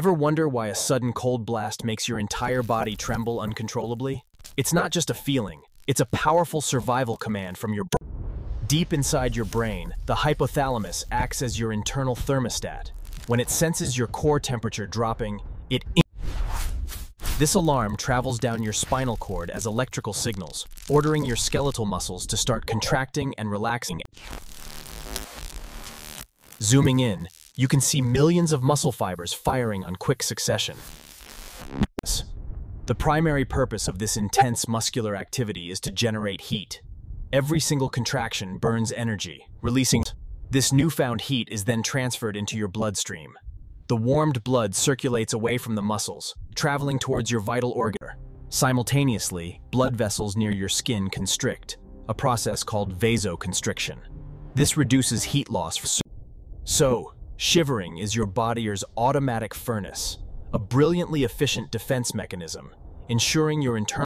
Ever wonder why a sudden cold blast makes your entire body tremble uncontrollably? It's not just a feeling, it's a powerful survival command from your brain. Deep inside your brain, the hypothalamus acts as your internal thermostat. When it senses your core temperature dropping, This alarm travels down your spinal cord as electrical signals, ordering your skeletal muscles to start contracting and relaxing. Zooming in, you can see millions of muscle fibers firing on quick succession. The primary purpose of this intense muscular activity is to generate heat. Every single contraction burns energy, releasing heat. This newfound heat is then transferred into your bloodstream. The warmed blood circulates away from the muscles, traveling towards your vital organ. Simultaneously, blood vessels near your skin constrict, a process called vasoconstriction. This reduces heat loss. So, shivering is your body's automatic furnace, a brilliantly efficient defense mechanism, ensuring your internal